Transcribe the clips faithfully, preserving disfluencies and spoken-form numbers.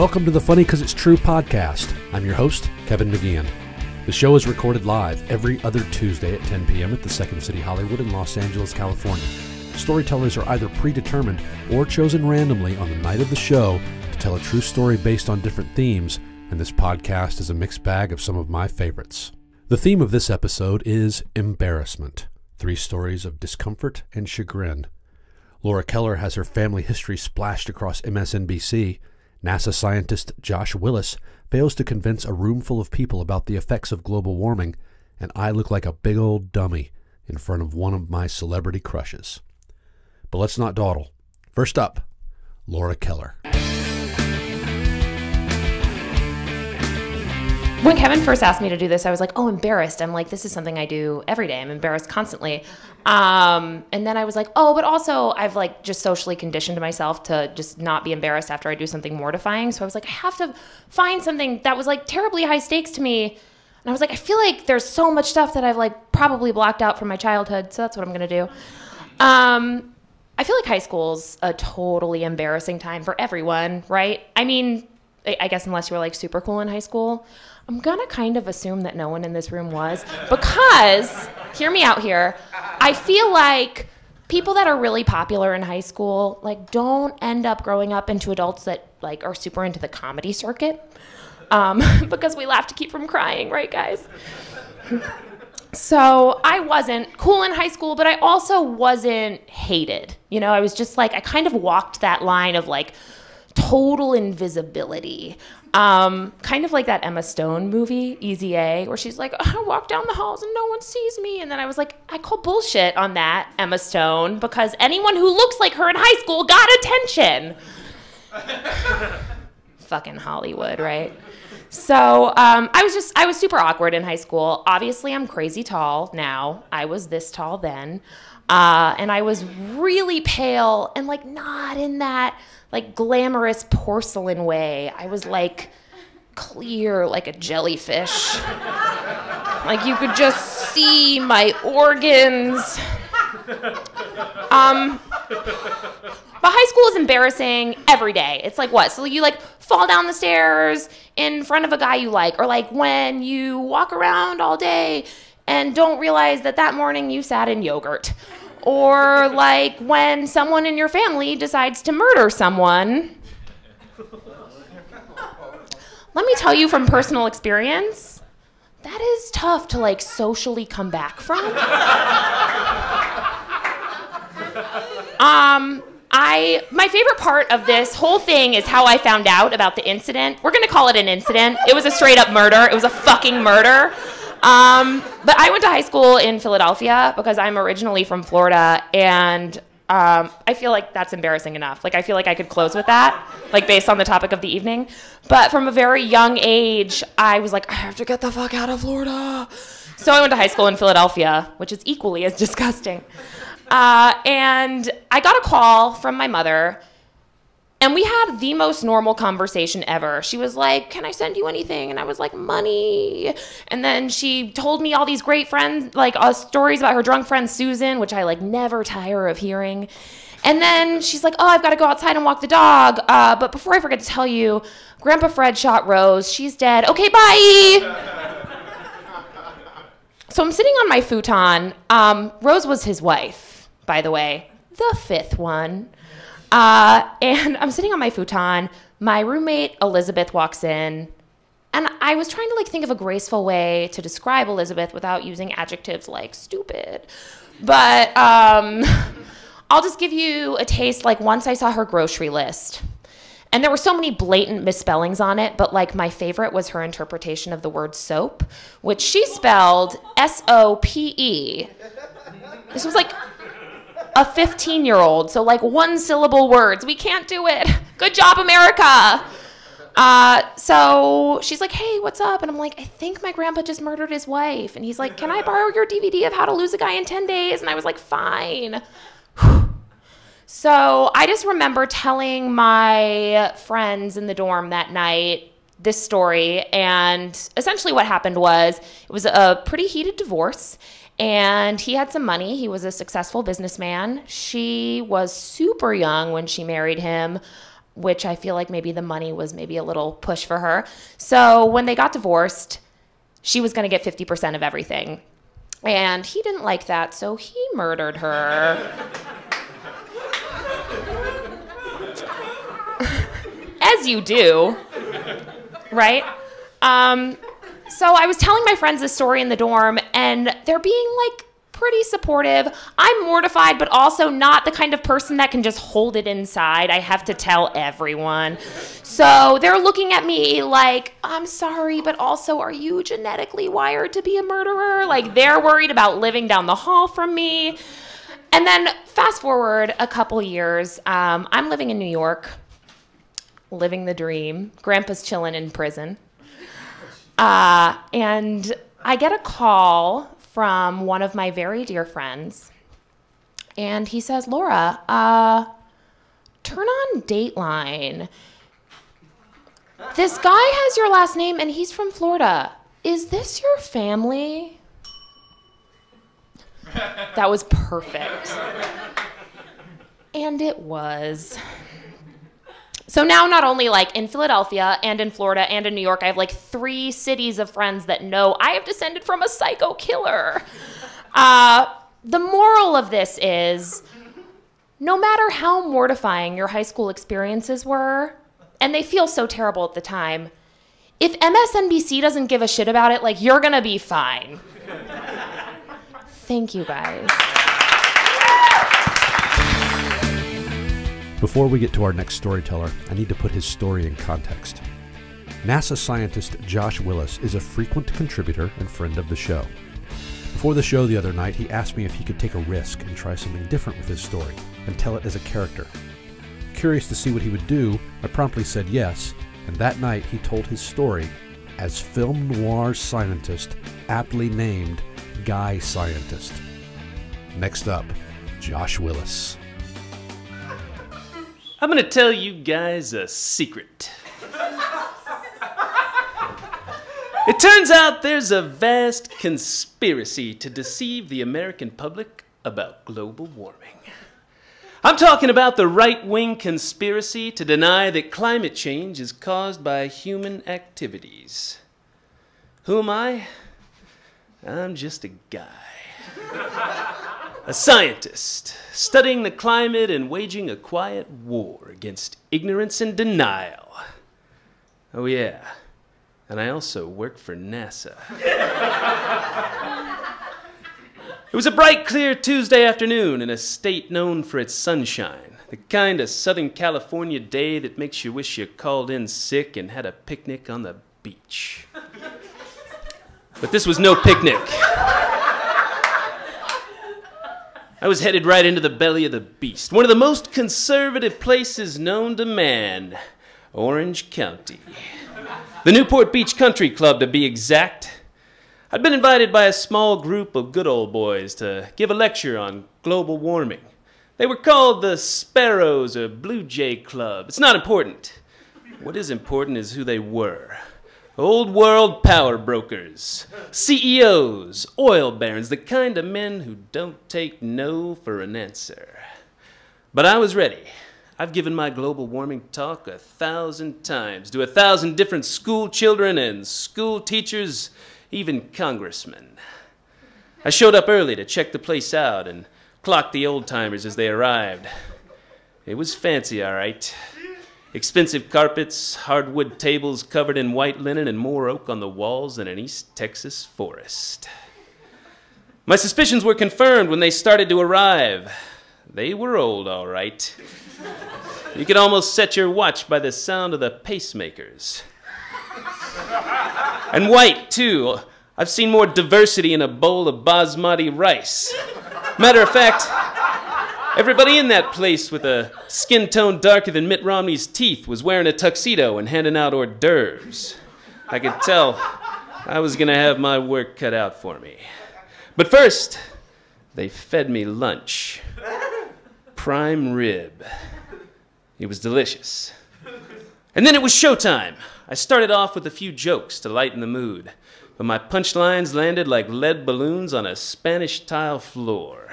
Welcome to the Funny Cuz It's True podcast. I'm your host, Kevin McGeehan. The show is recorded live every other Tuesday at ten p.m. at the Second City Hollywood in Los Angeles, California. Storytellers are either predetermined or chosen randomly on the night of the show to tell a true story based on different themes, and this podcast is a mixed bag of some of my favorites. The theme of this episode is embarrassment, three stories of discomfort and chagrin. Laura Keller has her family history splashed across M S N B C. NASA scientist Josh Willis fails to convince a room full of people about the effects of global warming, and I look like a big old dummy in front of one of my celebrity crushes. But let's not dawdle. First up, Laura Keller. When Kevin first asked me to do this, I was like, oh, embarrassed. I'm like, this is something I do every day. I'm embarrassed constantly. Um, and then I was like, oh, but also I've like just socially conditioned myself to just not be embarrassed after I do something mortifying. So I was like, I have to find something that was like terribly high stakes to me. And I was like, I feel like there's so much stuff that I've like probably blocked out from my childhood. So that's what I'm going to do. Um, I feel like high school's a totally embarrassing time for everyone, right? I mean, I guess unless you were like super cool in high school. I'm gonna kind of assume that no one in this room was, because, hear me out here, I feel like people that are really popular in high school like don't end up growing up into adults that like are super into the comedy circuit, um, because we laugh to keep from crying, right guys? So I wasn't cool in high school, but I also wasn't hated. You know, I was just like, I kind of walked that line of like total invisibility. Um, kind of like that Emma Stone movie, Easy A, where she's like, oh, I walk down the halls and no one sees me. And then I was like, I call bullshit on that, Emma Stone, because anyone who looks like her in high school got attention. Fucking Hollywood, right? So um, I was just, I was super awkward in high school. Obviously, I'm crazy tall now. I was this tall then. Uh, and I was really pale and like not in that like glamorous porcelain way. I was like clear like a jellyfish. Like you could just see my organs. Um, but high school is embarrassing every day. It's like what? So you like fall down the stairs in front of a guy you like, or like when you walk around all day and don't realize that that morning you sat in yogurt. Or like when someone in your family decides to murder someone. Let me tell you from personal experience, that is tough to like socially come back from. Um, I, my favorite part of this whole thing is how I found out about the incident. We're gonna call it an incident. It was a straight up murder. It was a fucking murder. Um, but I went to high school in Philadelphia because I'm originally from Florida, and um, I feel like that's embarrassing enough. Like, I feel like I could close with that, like, based on the topic of the evening. But from a very young age, I was like, I have to get the fuck out of Florida. So I went to high school in Philadelphia, which is equally as disgusting. Uh, and I got a call from my mother, and we had the most normal conversation ever. She was like, can I send you anything? And I was like, money. And then she told me all these great friends, like uh, stories about her drunk friend Susan, which I like never tire of hearing. And then she's like, oh, I've got to go outside and walk the dog. Uh, but before I forget to tell you, Grandpa Fred shot Rose. She's dead. Okay, bye. So I'm sitting on my futon. Um, Rose was his wife, by the way, the fifth one. Uh, and I'm sitting on my futon, my roommate Elizabeth walks in, and I was trying to like think of a graceful way to describe Elizabeth without using adjectives like stupid, but um, I'll just give you a taste. Like once I saw her grocery list, and there were so many blatant misspellings on it, but like my favorite was her interpretation of the word soap, which she spelled S O P E. This was like a fifteen-year-old, so like one-syllable words. We can't do it. Good job, America. Uh, so she's like, hey, what's up? And I'm like, I think my grandpa just murdered his wife. And he's like, can I borrow your D V D of How to Lose a Guy in ten days? And I was like, fine. Whew. So I just remember telling my friends in the dorm that night this story, and essentially what happened was it was a pretty heated divorce. And he had some money. He was a successful businessman. She was super young when she married him. which I feel like maybe the money was maybe a little push for her. So when they got divorced, she was going to get fifty percent of everything. And he didn't like that, so he murdered her. As you do, right? Um, so I was telling my friends this story in the dorm, and they're being like pretty supportive. I'm mortified, but also not the kind of person that can just hold it inside. I have to tell everyone. So they're looking at me like, I'm sorry, but also, are you genetically wired to be a murderer? Like, they're worried about living down the hall from me. And then fast forward a couple years, um, I'm living in New York, living the dream. Grandpa's chilling in prison. Uh, and I get a call from one of my very dear friends. And he says, Laura, uh, turn on Dateline. This guy has your last name and he's from Florida. Is this your family? That was perfect. And it was. So now not only like in Philadelphia and in Florida and in New York, I have like three cities of friends that know I have descended from a psycho killer. Uh, the moral of this is, no matter how mortifying your high school experiences were, and they feel so terrible at the time, if M S N B C doesn't give a shit about it, like, you're gonna be fine. Thank you guys. Before we get to our next storyteller, I need to put his story in context. NASA scientist Josh Willis is a frequent contributor and friend of the show. Before the show the other night, he asked me if he could take a risk and try something different with his story and tell it as a character. Curious to see what he would do, I promptly said yes, and that night he told his story as film noir scientist, aptly named Guy Scientist. Next up, Josh Willis. I'm gonna tell you guys a secret. It turns out there's a vast conspiracy to deceive the American public about global warming. I'm talking about the right-wing conspiracy to deny that climate change is caused by human activities. Who am I? I'm just a guy. A scientist, studying the climate and waging a quiet war against ignorance and denial. Oh yeah, and I also work for NASA. It was a bright, clear Tuesday afternoon in a state known for its sunshine, the kind of Southern California day that makes you wish you called in sick and had a picnic on the beach. But this was no picnic. I was headed right into the belly of the beast, one of the most conservative places known to man, Orange County. The Newport Beach Country Club, to be exact. I'd been invited by a small group of good old boys to give a lecture on global warming. They were called the Sparrows or Blue Jay Club. It's not important. What is important is who they were. Old world power brokers, C E Os, oil barons, the kind of men who don't take no for an answer. But I was ready. I've given my global warming talk a thousand times to a thousand different school children and school teachers, even congressmen. I showed up early to check the place out and clock the old timers as they arrived. It was fancy, all right. Expensive carpets, hardwood tables covered in white linen, and more oak on the walls than an East Texas forest. My suspicions were confirmed when they started to arrive. They were old, all right. You could almost set your watch by the sound of the pacemakers. And white, too. I've seen more diversity in a bowl of basmati rice. Matter of fact, everybody in that place with a skin tone darker than Mitt Romney's teeth was wearing a tuxedo and handing out hors d'oeuvres. I could tell I was gonna have my work cut out for me. But first, they fed me lunch. Prime rib. It was delicious. And then it was showtime. I started off with a few jokes to lighten the mood, but my punchlines landed like lead balloons on a Spanish tile floor.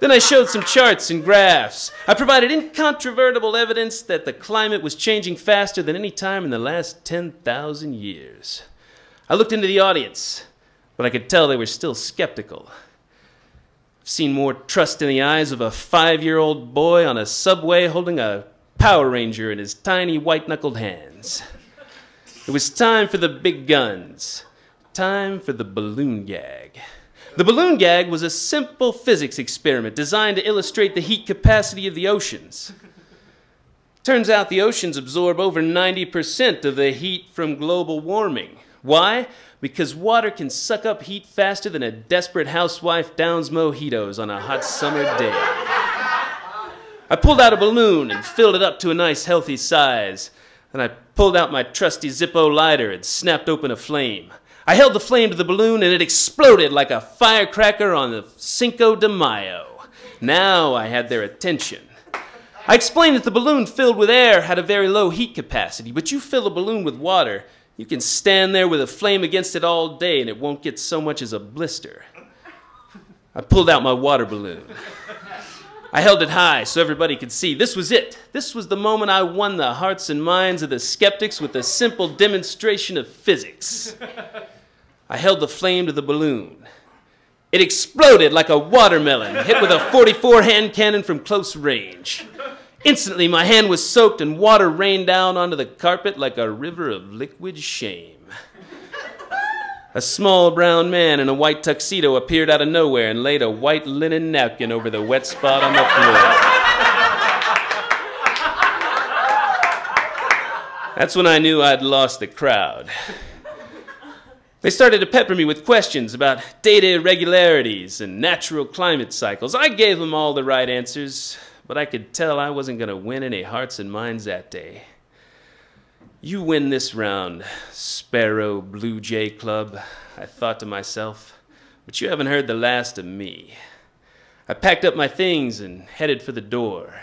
Then I showed some charts and graphs. I provided incontrovertible evidence that the climate was changing faster than any time in the last ten thousand years. I looked into the audience, but I could tell they were still skeptical. I've seen more trust in the eyes of a five-year-old boy on a subway holding a Power Ranger in his tiny white-knuckled hands. It was time for the big guns. Time for the balloon gag. The balloon gag was a simple physics experiment designed to illustrate the heat capacity of the oceans. Turns out the oceans absorb over ninety percent of the heat from global warming. Why? Because water can suck up heat faster than a desperate housewife downs mojitos on a hot summer day. I pulled out a balloon and filled it up to a nice healthy size. Then I pulled out my trusty Zippo lighter and snapped open a flame. I held the flame to the balloon and it exploded like a firecracker on the Cinco de Mayo. Now I had their attention. I explained that the balloon filled with air had a very low heat capacity, but you fill a balloon with water, you can stand there with a flame against it all day and it won't get so much as a blister. I pulled out my water balloon. I held it high so everybody could see. This was it. This was the moment I won the hearts and minds of the skeptics with a simple demonstration of physics. I held the flame to the balloon. It exploded like a watermelon, hit with a forty-four hand cannon from close range. Instantly, my hand was soaked and water rained down onto the carpet like a river of liquid shame. A small brown man in a white tuxedo appeared out of nowhere and laid a white linen napkin over the wet spot on the floor. That's when I knew I'd lost the crowd. They started to pepper me with questions about data irregularities and natural climate cycles. I gave them all the right answers, but I could tell I wasn't going to win any hearts and minds that day. "You win this round, Sparrow Blue Jay Club," I thought to myself, but you haven't heard the last of me. I packed up my things and headed for the door.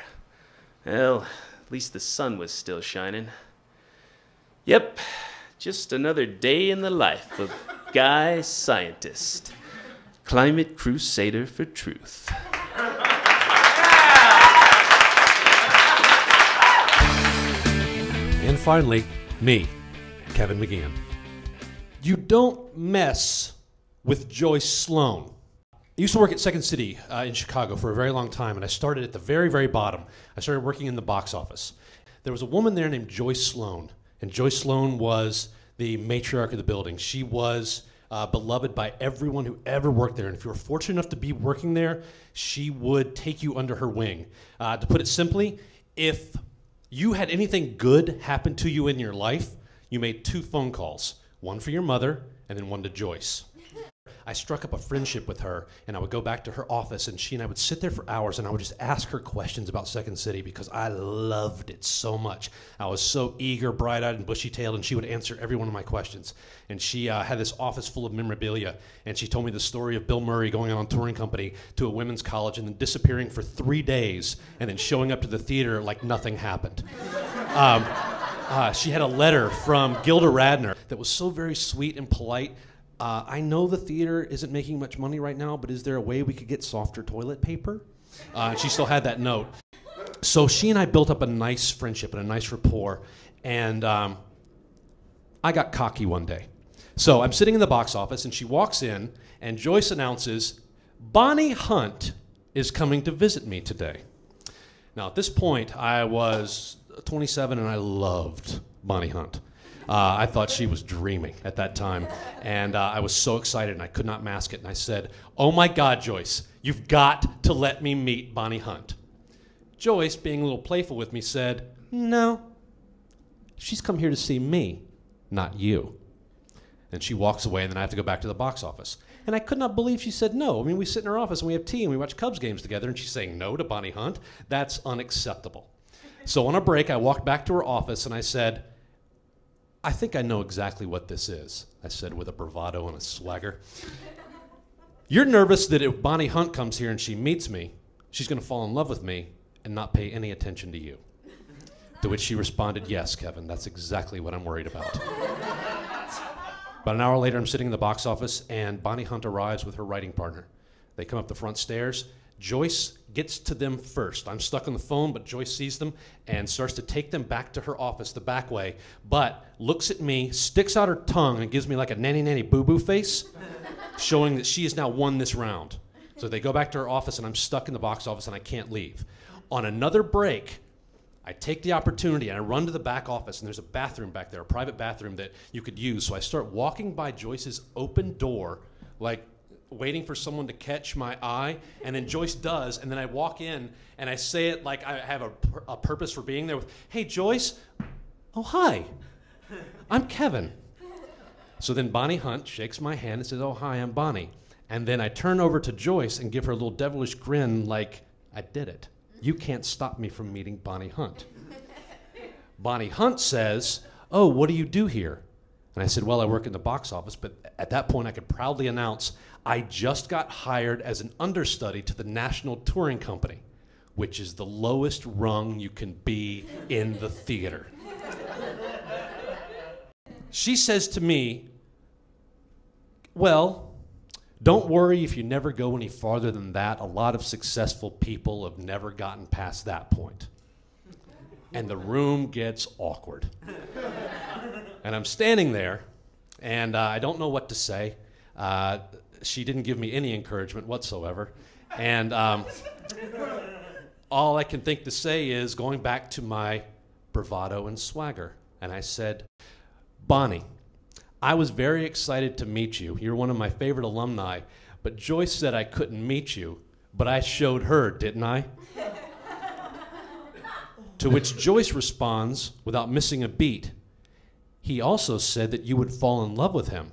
Well, at least the sun was still shining. Yep, just another day in the life of Guy Scientist, climate crusader for truth. And finally, me, Kevin McGeehan. You don't mess with Joyce Sloan. I used to work at Second City uh, in Chicago for a very long time, and I started at the very, very bottom. I started working in the box office. There was a woman there named Joyce Sloan, and Joyce Sloan was the matriarch of the building. She was uh, beloved by everyone who ever worked there, and if you were fortunate enough to be working there, she would take you under her wing. Uh, to put it simply, if you had anything good happen to you in your life, you made two phone calls, one for your mother and then one to Joyce. I struck up a friendship with her, and I would go back to her office, and she and I would sit there for hours, and I would just ask her questions about Second City because I loved it so much. I was so eager, bright-eyed, and bushy-tailed, and she would answer every one of my questions. And she uh, had this office full of memorabilia, and she told me the story of Bill Murray going on touring company to a women's college and then disappearing for three days and then showing up to the theater like nothing happened. Um, uh, she had a letter from Gilda Radner that was so very sweet and polite. Uh, I know the theater isn't making much money right now, but is there a way we could get softer toilet paper? Uh, she still had that note. So she and I built up a nice friendship and a nice rapport, and um, I got cocky one day. So I'm sitting in the box office, and she walks in, and Joyce announces, "Bonnie Hunt is coming to visit me today." Now, at this point, I was twenty-seven, and I loved Bonnie Hunt. Uh, I thought she was dreaming at that time, and uh, I was so excited, and I could not mask it, and I said, "Oh my God, Joyce, you've got to let me meet Bonnie Hunt." Joyce, being a little playful with me, said, "No, she's come here to see me, not you." And she walks away, and then I have to go back to the box office. And I could not believe she said no. I mean, we sit in her office, and we have tea, and we watch Cubs games together, and she's saying no to Bonnie Hunt. That's unacceptable. So on a break, I walked back to her office, and I said, "I think I know exactly what this is," I said with a bravado and a swagger. "You're nervous that if Bonnie Hunt comes here and she meets me, she's going to fall in love with me and not pay any attention to you." To which she responded, "Yes, Kevin, that's exactly what I'm worried about." About an hour later, I'm sitting in the box office, and Bonnie Hunt arrives with her writing partner. They come up the front stairs. Joyce gets to them first. I'm stuck on the phone, but Joyce sees them and starts to take them back to her office the back way, but looks at me, sticks out her tongue, and gives me like a nanny nanny boo-boo face, showing that she has now won this round. So they go back to her office, and I'm stuck in the box office, and I can't leave. On another break, I take the opportunity, and I run to the back office, and there's a bathroom back there, a private bathroom that you could use. So I start walking by Joyce's open door, like waiting for someone to catch my eye, and then Joyce does, and then I walk in, and I say it like I have a, a purpose for being there with, "Hey, Joyce, oh, hi, I'm Kevin." So then Bonnie Hunt shakes my hand and says, "Oh, hi, I'm Bonnie." And then I turn over to Joyce and give her a little devilish grin like, "I did it. You can't stop me from meeting Bonnie Hunt." Bonnie Hunt says, "Oh, what do you do here?" And I said, "Well, I work in the box office," but at that point I could proudly announce, "I just got hired as an understudy to the National Touring Company, which is the lowest rung you can be in the theater." She says to me, "Well, don't worry if you never go any farther than that. A lot of successful people have never gotten past that point." And the room gets awkward. And I'm standing there, and uh, I don't know what to say. Uh, she didn't give me any encouragement whatsoever. And um, all I can think to say is going back to my bravado and swagger. And I said, "Bonnie, I was very excited to meet you. You're one of my favorite alumni, but Joyce said I couldn't meet you, but I showed her, didn't I?" To which Joyce responds, without missing a beat, "He also said that you would fall in love with him.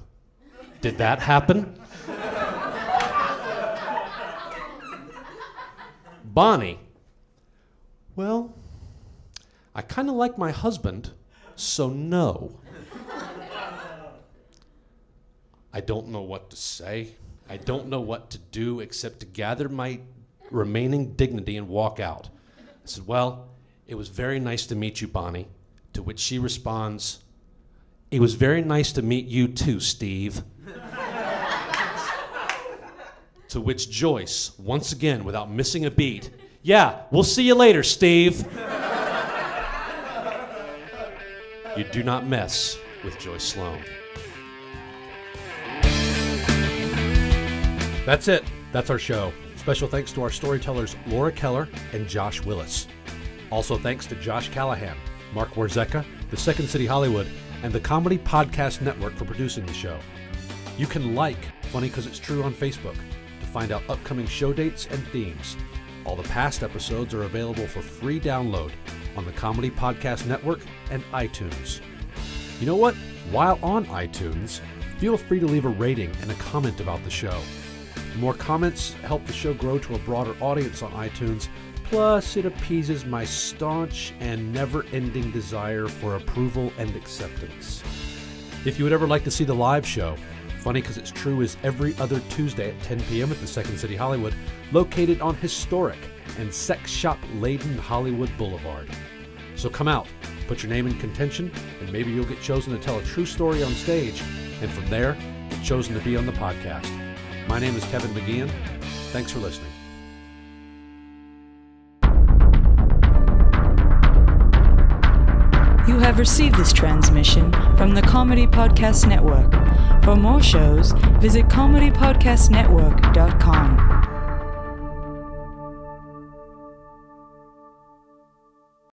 Did that happen?" Bonnie, "Well, I kind of like my husband, so no." I don't know what to say. I don't know what to do except to gather my remaining dignity and walk out. I said, "Well, it was very nice to meet you, Bonnie." To which she responds, "It was very nice to meet you too, Steve." To which Joyce, once again, without missing a beat, "Yeah, we'll see you later, Steve." You do not mess with Joyce Sloan. That's it. That's our show. Special thanks to our storytellers Laura Keller and Josh Willis. Also thanks to Josh Callahan, Mark Warzeka, the Second City Hollywood, and the Comedy Podcast Network for producing the show. You can like Funny Cuz It's True on Facebook to find out upcoming show dates and themes. All the past episodes are available for free download on the Comedy Podcast Network and iTunes. You know what? While on iTunes, feel free to leave a rating and a comment about the show. More comments help the show grow to a broader audience on iTunes, plus it appeases my staunch and never-ending desire for approval and acceptance. If you would ever like to see the live show, Funny Cuz It's True is every other Tuesday at ten p.m. at the Second City Hollywood, located on historic and sex shop-laden Hollywood Boulevard. So come out, put your name in contention, and maybe you'll get chosen to tell a true story on stage, and from there, get chosen to be on the podcast. My name is Kevin McGeehan. Thanks for listening. You have received this transmission from the Comedy Podcast Network. For more shows, visit comedy podcast network dot com.